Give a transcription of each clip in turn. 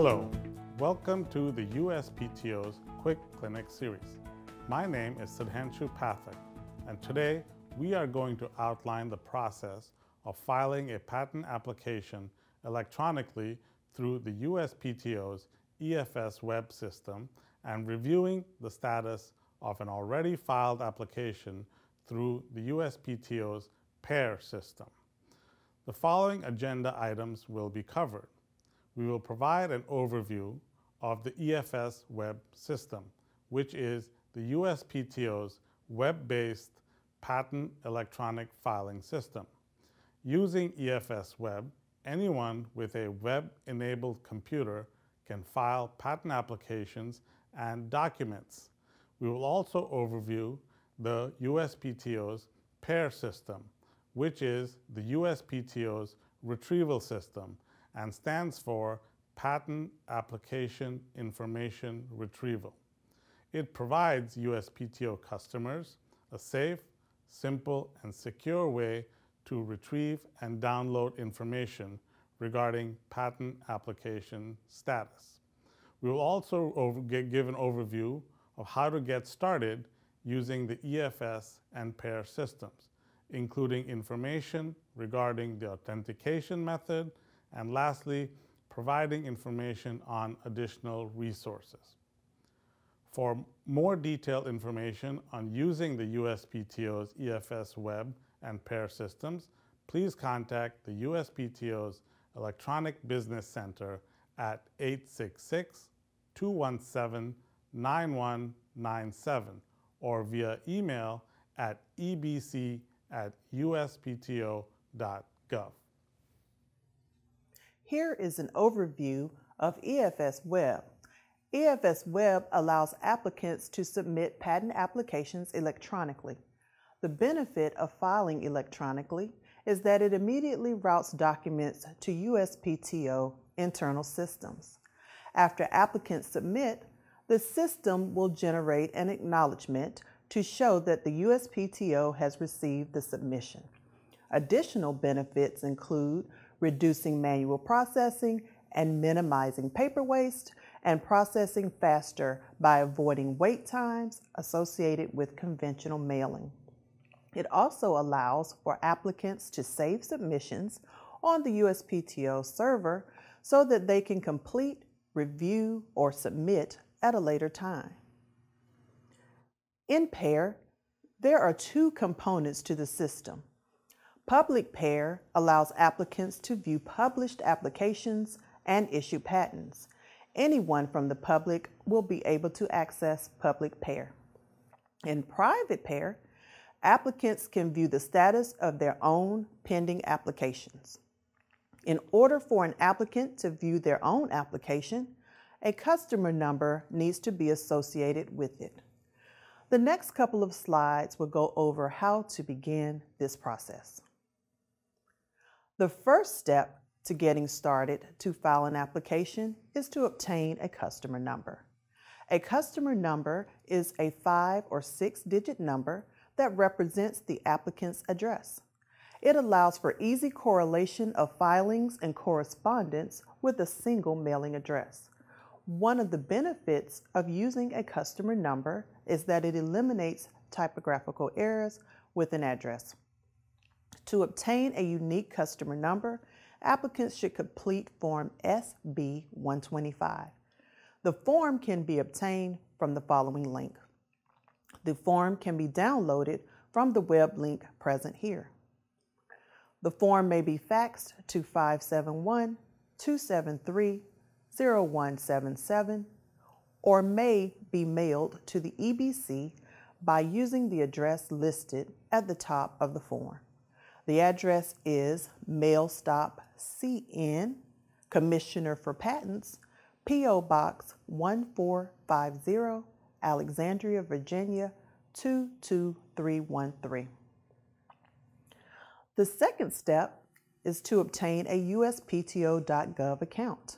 Hello, welcome to the USPTO's Quick Clinic series. My name is Sudhanshu Pathak, and today we are going to outline the process of filing a patent application electronically through the USPTO's EFS-Web system and reviewing the status of an already filed application through the USPTO's PAIR system. The following agenda items will be covered. We will provide an overview of the EFS-Web system, which is the USPTO's web-based patent electronic filing system. Using EFS-Web, anyone with a web-enabled computer can file patent applications and documents. We will also overview the USPTO's PAIR system, which is the USPTO's retrieval system and stands for Patent Application Information Retrieval. It provides USPTO customers a safe, simple, and secure way to retrieve and download information regarding patent application status. We will also give an overview of how to get started using the EFS and PAIR systems, including information regarding the authentication method, and lastly, providing information on additional resources. For more detailed information on using the USPTO's EFS-Web and PAIR systems, please contact the USPTO's Electronic Business Center at 866-217-9197 or via email at ebc@uspto.gov. Here is an overview of EFS-Web. EFS-Web allows applicants to submit patent applications electronically. The benefit of filing electronically is that it immediately routes documents to USPTO internal systems. After applicants submit, the system will generate an acknowledgement to show that the USPTO has received the submission. Additional benefits include reducing manual processing and minimizing paper waste, and processing faster by avoiding wait times associated with conventional mailing. It also allows for applicants to save submissions on the USPTO server so that they can complete, review, or submit at a later time. In PAIR, there are two components to the system. Public PAIR allows applicants to view published applications and issue patents. Anyone from the public will be able to access public PAIR. In private PAIR, applicants can view the status of their own pending applications. In order for an applicant to view their own application, a customer number needs to be associated with it. The next couple of slides will go over how to begin this process. The first step to getting started to file an application is to obtain a customer number. A customer number is a 5- or 6-digit number that represents the applicant's address. It allows for easy correlation of filings and correspondence with a single mailing address. One of the benefits of using a customer number is that it eliminates typographical errors with an address. To obtain a unique customer number, applicants should complete Form SB125. The form can be obtained from the following link. The form can be downloaded from the web link present here. The form may be faxed to 571-273-0177 or may be mailed to the EBC by using the address listed at the top of the form. The address is Mail Stop CN, Commissioner for Patents, P.O. Box 1450, Alexandria, Virginia 22313. The second step is to obtain a USPTO.gov account.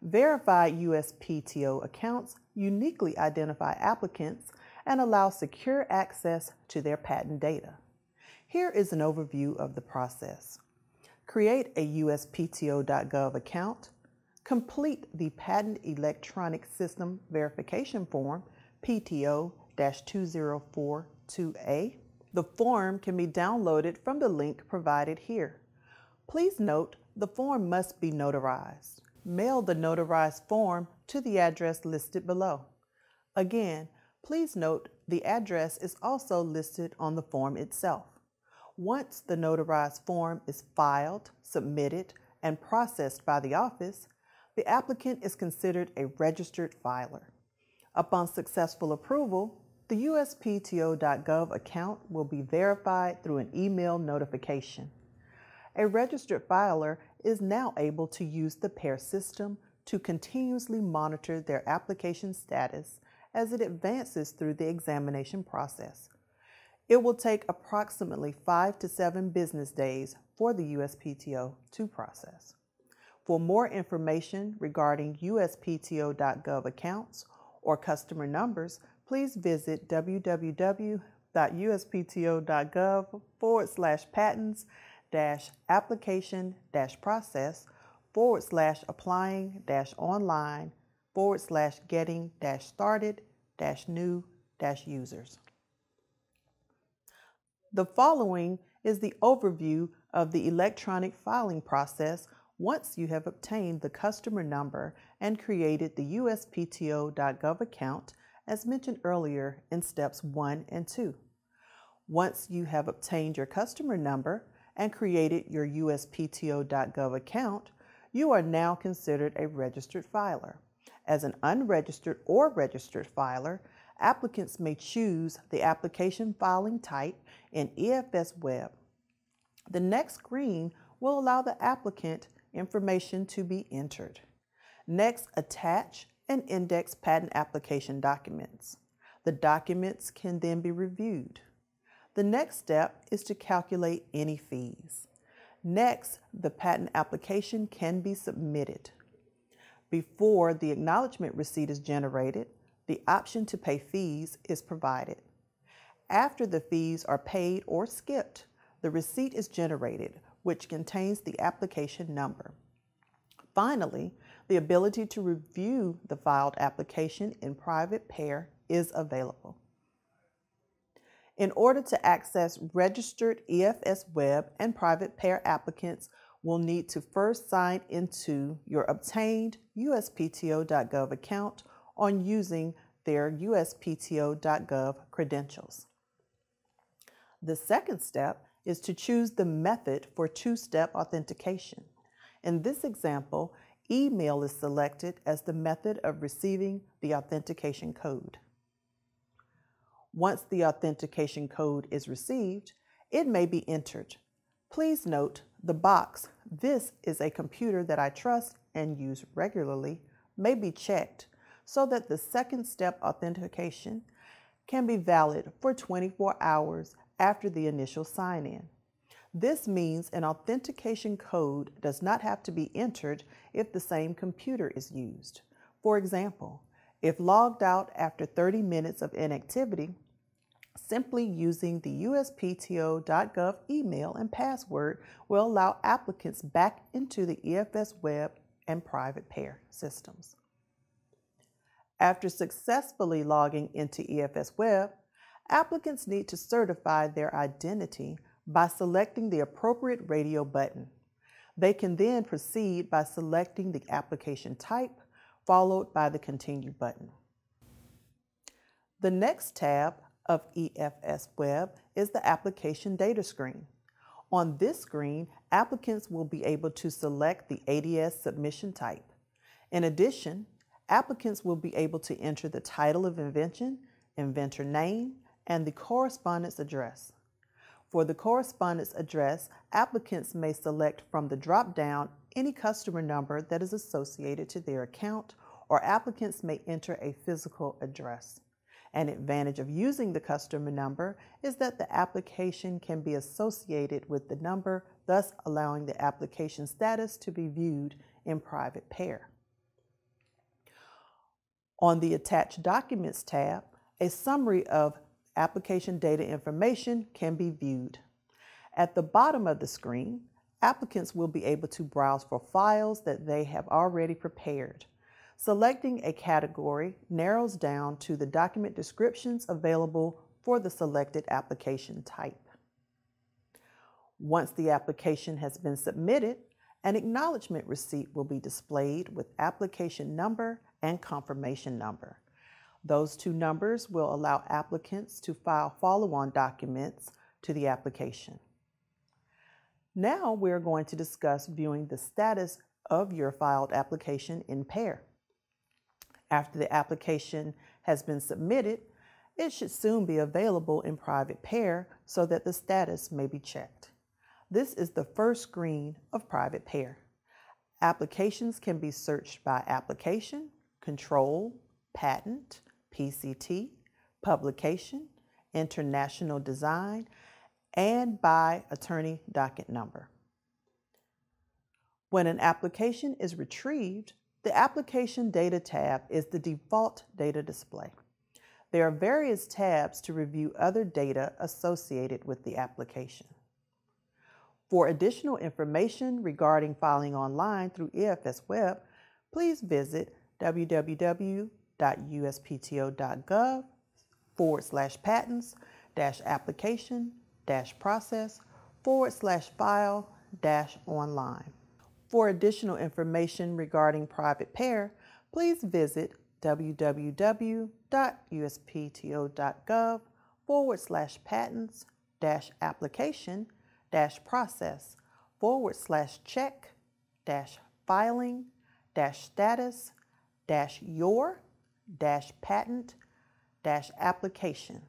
Verified USPTO accounts uniquely identify applicants and allow secure access to their patent data. Here is an overview of the process. Create a USPTO.gov account, Complete the Patent Electronic System Verification Form, PTO-2042A. The form can be downloaded from the link provided here. Please note, the form must be notarized. Mail the notarized form to the address listed below. Again, please note the address is also listed on the form itself. Once the notarized form is filed, submitted, and processed by the office, the applicant is considered a registered filer. Upon successful approval, the USPTO.gov account will be verified through an email notification. A registered filer is now able to use the PAIR system to continuously monitor their application status as it advances through the examination process. It will take approximately 5 to 7 business days for the USPTO to process. For more information regarding USPTO.gov accounts or customer numbers, please visit www.uspto.gov/patents-application-process/applying-online/getting-started-new-users. The following is the overview of the electronic filing process once you have obtained the customer number and created the USPTO.gov account, as mentioned earlier in steps 1 and 2. Once you have obtained your customer number and created your USPTO.gov account, you are now considered a registered filer. As an unregistered or registered filer, applicants may choose the application filing type in EFS-Web. The next screen will allow the applicant information to be entered. Next, attach and index patent application documents. The documents can then be reviewed. The next step is to calculate any fees. Next, the patent application can be submitted. Before the acknowledgement receipt is generated, the option to pay fees is provided. After the fees are paid or skipped, the receipt is generated, which contains the application number. Finally, the ability to review the filed application in private PAIR is available. In order to access registered EFS-Web and private PAIR, applicants will need to first sign into your obtained USPTO.gov account on using their USPTO.gov credentials. The second step is to choose the method for two-step authentication. In this example, email is selected as the method of receiving the authentication code. Once the authentication code is received, it may be entered. Please note the box, "This is a computer that I trust and use regularly," may be checked so that the second step authentication can be valid for 24 hours after the initial sign-in. This means an authentication code does not have to be entered if the same computer is used. For example, if logged out after 30 minutes of inactivity, simply using the USPTO.gov email and password will allow applicants back into the EFS-Web and private PAIR systems. After successfully logging into EFS-Web, applicants need to certify their identity by selecting the appropriate radio button. They can then proceed by selecting the application type, followed by the Continue button. The next tab of EFS-Web is the Application Data screen. On this screen, applicants will be able to select the ADS submission type. In addition, applicants will be able to enter the title of invention, inventor name, and the correspondence address. For the correspondence address, applicants may select from the drop-down any customer number that is associated to their account, or applicants may enter a physical address. An advantage of using the customer number is that the application can be associated with the number, thus allowing the application status to be viewed in private PAIR. On the Attached Documents tab, a summary of application data information can be viewed. At the bottom of the screen, Applicants will be able to browse for files that they have already prepared. Selecting a category narrows down to the document descriptions available for the selected application type. Once the application has been submitted, an acknowledgement receipt will be displayed with application number and confirmation number. Those two numbers will allow applicants to file follow-on documents to the application. Now we're going to discuss viewing the status of your filed application in PAIR. After the application has been submitted, it should soon be available in Private PAIR so that the status may be checked. This is the first screen of Private PAIR. Applications can be searched by application, control, patent, PCT, publication, international design, and by attorney docket number. When an application is retrieved, the Application Data tab is the default data display. There are various tabs to review other data associated with the application. For additional information regarding filing online through EFS-Web, please visit www.uspto.gov/patents-application-process/file-online. For additional information regarding Private PAIR, please visit www.uspto.gov/patents-application-process/check-filing-status-your-patent-application.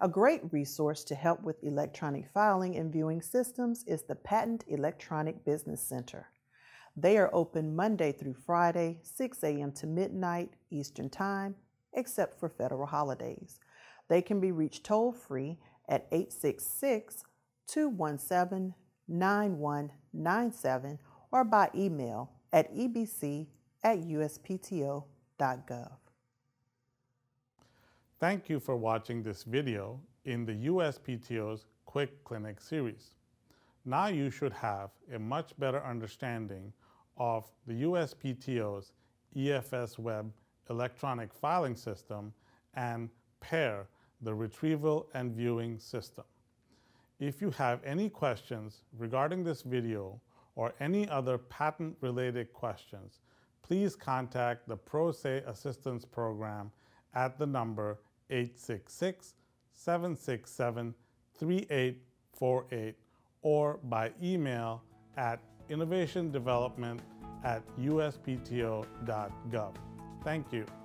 A great resource to help with electronic filing and viewing systems is the Patent Electronic Business Center. They are open Monday through Friday, 6 a.m. to midnight Eastern Time, except for federal holidays. They can be reached toll-free at 866-217-9197 or by email at ebc@uspto.gov. Thank you for watching this video in the USPTO's Quick Clinic series. Now you should have a much better understanding of the USPTO's EFS-Web electronic filing system and PAIR, the retrieval and viewing system. If you have any questions regarding this video or any other patent-related questions, please contact the Pro Se Assistance Program at the number 866-767-3848 or by email at innovationdevelopment@uspto.gov. Thank you.